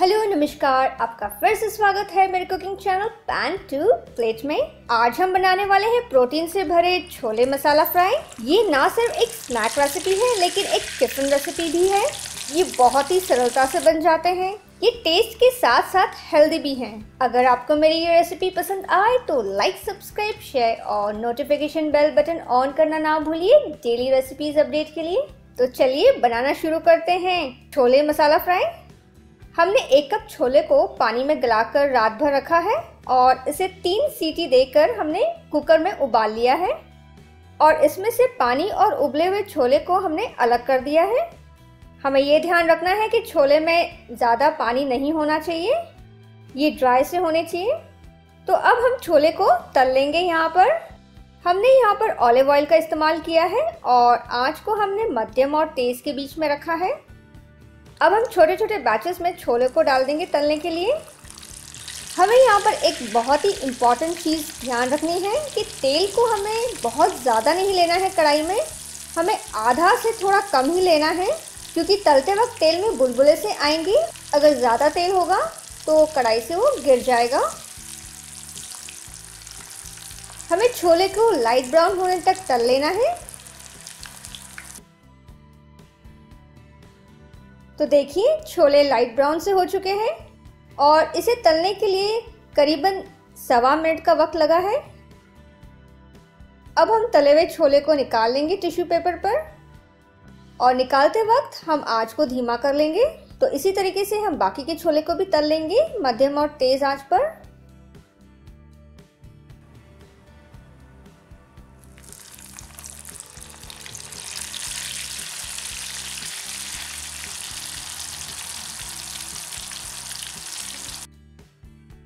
Hello नमस्कार, आपका फिर से स्वागत है मेरे cooking channel pan to plate में। आज हम बनाने वाले हैं प्रोटीन से भरे छोले मसाला फ्राई। ये ना सिर्फ एक स्नैक रेसिपी है लेकिन एक टिफिन रेसिपी भी है। ये बहुत ही सरलता से बन जाते हैं। ये टेस्ट के साथ साथ हेल्दी भी हैं। अगर आपको मेरी ये रेसिपी पसंद आए तो लाइक, सब्सक्राइब, शेयर और नोटिफिकेशन बेल बटन ऑन करना ना भूलिए डेली रेसिपीज अपडेट के लिए। तो चलिए बनाना शुरू करते हैं छोले मसाला फ्राई। हमने एक कप छोले को पानी में गलाकर रात भर रखा है और इसे 3 सीटी देकर हमने कुकर में उबाल लिया है और इसमें से पानी और उबले हुए छोले को हमने अलग कर दिया है। हमें ये ध्यान रखना है कि छोले में ज़्यादा पानी नहीं होना चाहिए, ये ड्राई से होने चाहिए। तो अब हम छोले को तल लेंगे। यहाँ पर हमने ऑलिव ऑयल का इस्तेमाल किया है और आँच को हमने मध्यम और तेज़ के बीच में रखा है। अब हम छोटे छोटे बैचेस में छोले को डाल देंगे तलने के लिए। हमें यहाँ पर एक बहुत ही इम्पॉर्टेंट चीज़ ध्यान रखनी है कि तेल को हमें बहुत ज़्यादा नहीं लेना है कढ़ाई में, हमें आधा से थोड़ा कम ही लेना है, क्योंकि तलते वक्त तेल में बुलबुले से आएंगी। अगर ज़्यादा तेल होगा तो कढ़ाई से वो गिर जाएगा। हमें छोले को लाइट ब्राउन होने तक तल लेना है। तो देखिए छोले लाइट ब्राउन से हो चुके हैं और इसे तलने के लिए करीबन 1.25 मिनट का वक्त लगा है। अब हम तले हुए छोले को निकाल लेंगे टिश्यू पेपर पर और निकालते वक्त हम आंच को धीमा कर लेंगे। तो इसी तरीके से हम बाकी के छोले को भी तल लेंगे मध्यम और तेज आंच पर।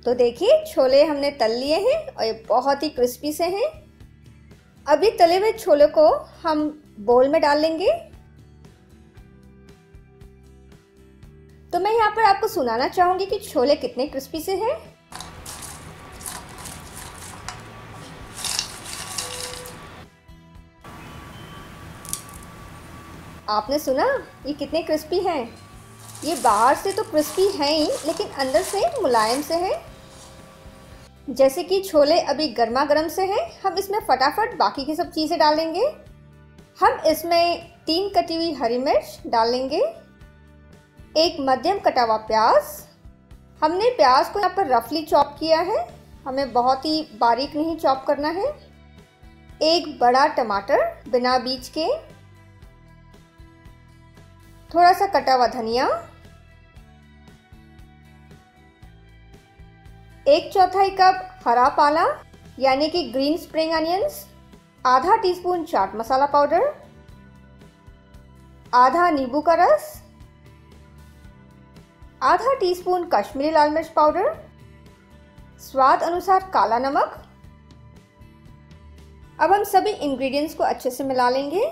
तो देखिए छोले हमने तल लिए हैं और ये बहुत ही क्रिस्पी से हैं। अभी तले हुए छोले को हम बोल में डाल लेंगे। तो मैं यहाँ पर आपको सुनाना चाहूँगी कि छोले कितने क्रिस्पी से हैं। आपने सुना ये कितने क्रिस्पी हैं। ये बाहर से तो क्रिस्पी हैं ही लेकिन अंदर से मुलायम से हैं। जैसे कि छोले अभी गर्मा गर्म से हैं, हम इसमें फटाफट बाकी की सब चीज़ें डालेंगे। हम इसमें 3 कटी हुई हरी मिर्च डालेंगे, एक मध्यम कटा हुआ प्याज। हमने प्याज को यहाँ पर रफली चॉप किया है, हमें बहुत ही बारीक नहीं चॉप करना है। एक बड़ा टमाटर बिना बीज के, थोड़ा सा कटा हुआ धनिया, 1/4 कप हरा पाला यानी कि ग्रीन स्प्रिंग अनियंस, आधा टीस्पून चाट मसाला पाउडर, आधा नींबू का रस, आधा टीस्पून कश्मीरी लाल मिर्च पाउडर, स्वाद अनुसार काला नमक। अब हम सभी इंग्रेडिएंट्स को अच्छे से मिला लेंगे।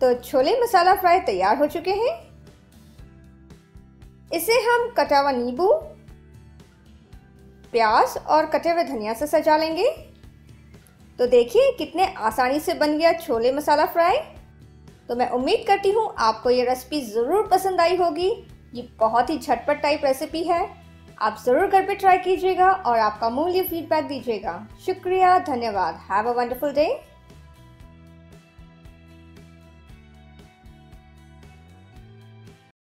तो छोले मसाला फ्राई तैयार हो चुके हैं। इसे हम कटा हुआ नींबू, प्याज और कटे हुए धनिया से सजा लेंगे। तो देखिए कितने आसानी से बन गया छोले मसाला फ्राई। तो मैं उम्मीद करती हूँ आपको ये रेसिपी ज़रूर पसंद आई होगी। ये बहुत ही झटपट टाइप रेसिपी है, आप ज़रूर घर पे ट्राई कीजिएगा और आपका अमूल्य फीडबैक दीजिएगा। शुक्रिया, धन्यवाद। Have a wonderful day.